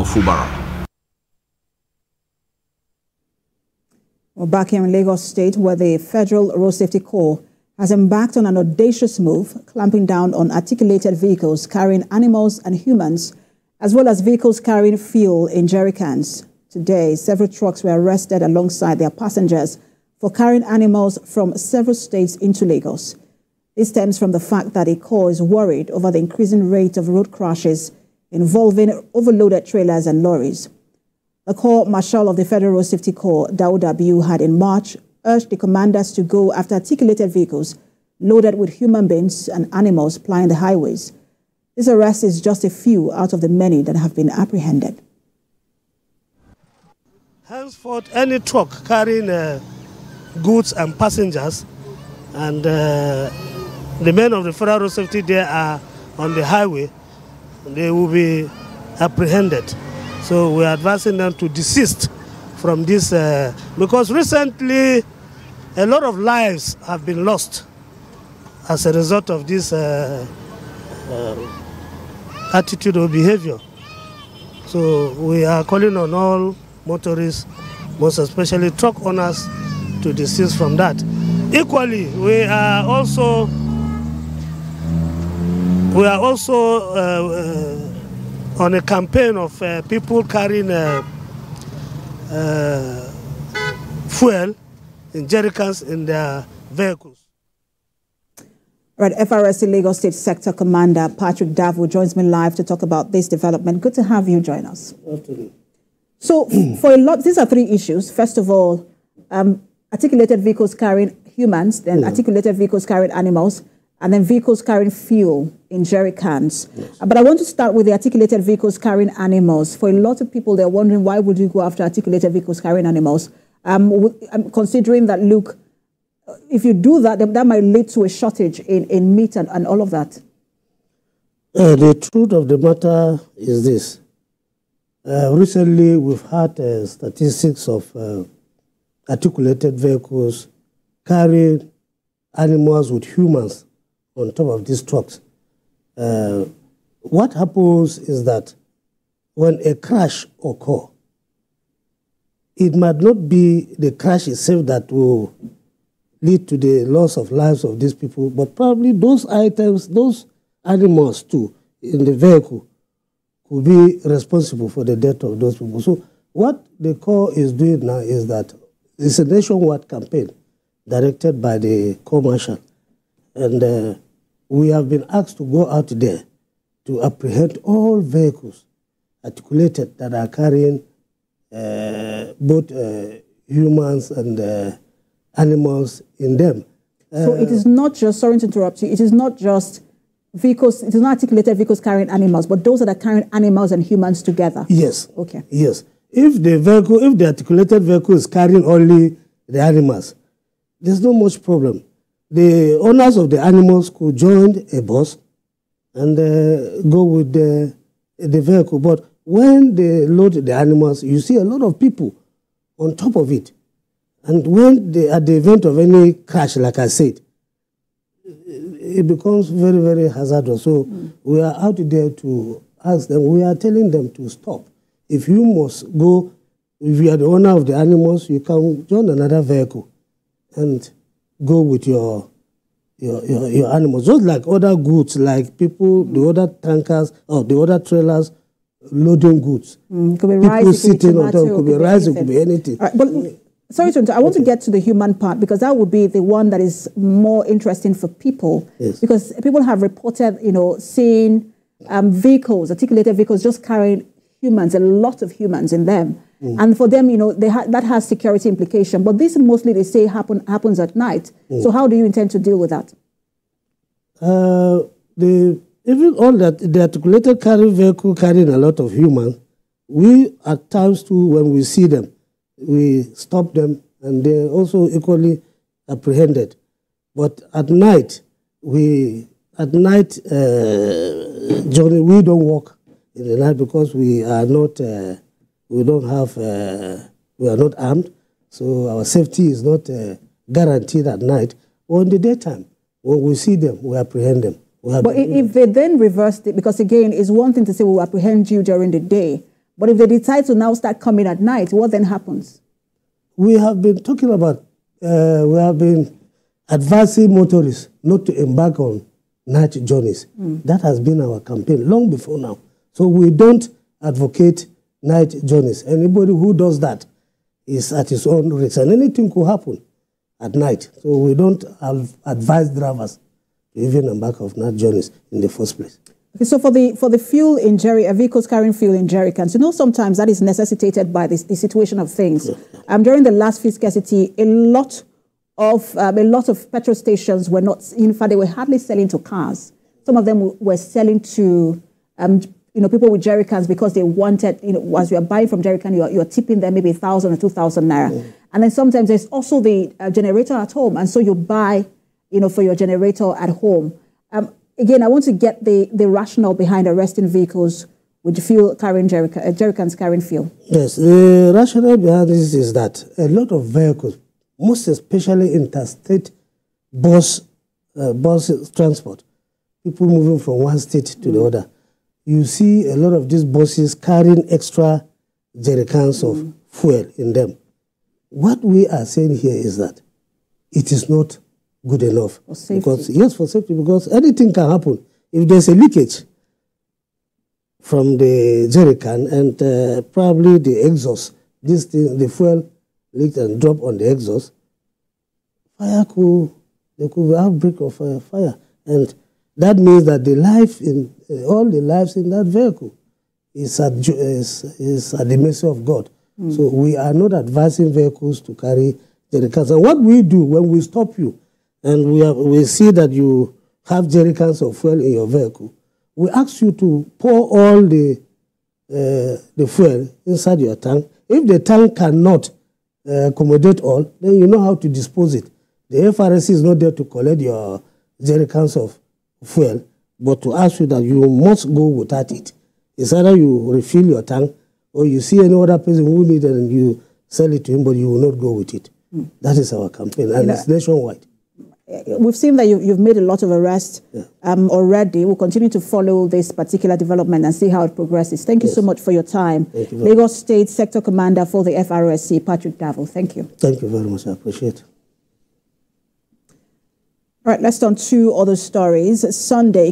no full barrel. Well, back here in Lagos State, where the Federal Road Safety Corps has embarked on an audacious move, clamping down on articulated vehicles carrying animals and humans, as well as vehicles carrying fuel in jerrycans. Today, several trucks were arrested alongside their passengers for carrying animals from several states into Lagos. This stems from the fact that the Corps is worried over the increasing rate of road crashes involving overloaded trailers and lorries. The Corps Marshal of the Federal Road Safety Corps, Dauda Biu, had in March urged the commanders to go after articulated vehicles loaded with human beings and animals plying the highways. This arrest is just a few out of the many that have been apprehended. Henceforth, any truck carrying goods and passengers, and the men of the Federal Road Safety there are on the highway, they will be apprehended. So we are advising them to desist from this, because recently a lot of lives have been lost as a result of this attitude or behavior. So we are calling on all motorists, most especially truck owners, to desist from that. Equally, we are also on a campaign of people carrying fuel in jerrycans in their vehicles. Right, FRSC Lagos State Sector Commander Patrick Davou joins me live to talk about this development. Good to have you join us. Absolutely. So, for a lot, these are three issues. First of all, articulated vehicles carrying humans, then articulated vehicles carrying animals, and then vehicles carrying fuel in jerry cans. Yes. But I want to start with the articulated vehicles carrying animals. For a lot of people, they're wondering, why would you go after articulated vehicles carrying animals? Considering that, look, if you do that, that might lead to a shortage in meat and all of that. The truth of the matter is this. Recently, we've had statistics of articulated vehicles carrying animals with humans on top of these trucks. What happens is that when a crash occurs, it might not be the crash itself that will lead to the loss of lives of these people, but probably those items, those animals too, in the vehicle, could be responsible for the death of those people. So what the Corps is doing now is that it's a nationwide campaign directed by the Corps Marshal, and we have been asked to go out there to apprehend all vehicles articulated that are carrying both humans and animals in them. So it is not just, sorry to interrupt you, it is not just vehicles, it is not articulated vehicles carrying animals, but those that are carrying animals and humans together. Yes. Okay. Yes. If the vehicle, if the articulated vehicle is carrying only the animals, there's not much problem. The owners of the animals could join a bus and go with the vehicle. But when they load the animals, you see a lot of people on top of it. And when they, at the event of any crash, like I said, it becomes very, very hazardous. So we are out there to ask them, we are telling them to stop. If you must go, if you are the owner of the animals, you can join another vehicle and go with your animals. Just like other goods, like people, the other tankers or the other trailers loading goods. Could be rice, people sitting on them, could be rice, it could be anything. Right, but, sorry to interrupt. I want to get to the human part, because that would be the one that is more interesting for people. Yes. Because people have reported, you know, seeing vehicles, articulated vehicles, just carrying humans, a lot of humans in them. And for them, you know, they that has security implication. But this mostly, they say, happens at night. So how do you intend to deal with that? Even all that, the articulated vehicle carrying a lot of humans, we at times too, when we see them, we stop them, and they're also equally apprehended. But at night, Johnny, we don't walk in the night, because we are not, we are not armed, so our safety is not guaranteed at night. Or in the daytime, when we see them, we apprehend them. But if they then reverse it, because again, it's one thing to say we'll apprehend you during the day, But if they decide to now start coming at night, what then happens? We have been talking about, we have been advising motorists not to embark on night journeys. Mm. That has been our campaign long before now. So we don't advocate night journeys. Anybody who does that is at his own risk, and anything could happen at night. So we don't advise drivers to even embark on night journeys in the first place. Okay, so for the fuel in vehicles carrying fuel in jerry cans, you know, sometimes that is necessitated by the situation of things. Yeah. During the last fuel scarcity, a lot of petrol stations were not. In fact, they were hardly selling to cars. Some of them were selling to you know, people with jerry cans because they wanted, you know, as you are buying from jerry can, you are tipping them maybe 1,000 or 2,000 naira. Yeah. And then sometimes there's also the generator at home, and so you buy, you know, for your generator at home. Again, I want to get the rationale behind arresting vehicles with fuel carrying jerrycans carrying fuel. Yes, the rationale behind this is that a lot of vehicles, most especially interstate bus transport, people moving from one state to the other, you see a lot of these buses carrying extra jerrycans of fuel in them. What we are saying here is that it is not good enough. For safety. Because, yes, for safety, because anything can happen. If there's a leakage from the jerry can and probably the exhaust, this thing, the fuel leaked and dropped on the exhaust, there could be an outbreak of fire. And that means that the life in, all the lives in that vehicle is at the mercy of God. Mm. So we are not advising vehicles to carry jerry cans. And what we do when we stop you, and we see that you have jerrycans of fuel in your vehicle, we ask you to pour all the fuel inside your tank. If the tank cannot accommodate all, then you know how to dispose it. The FRSC is not there to collect your jerrycans of fuel, but to ask you that you must go without it. It's either you refill your tank or you see any other person who needs it and you sell it to him, but you will not go with it. Mm. That is our campaign, and it's nationwide. We've seen that you've made a lot of arrests already. We'll continue to follow this particular development and see how it progresses. Thank you so much for your time. Thank you. Lagos State Sector Commander for the FRSC, Patrick Davou. Thank you. Thank you very much. I appreciate it. All right, let's turn to other stories. Sunday.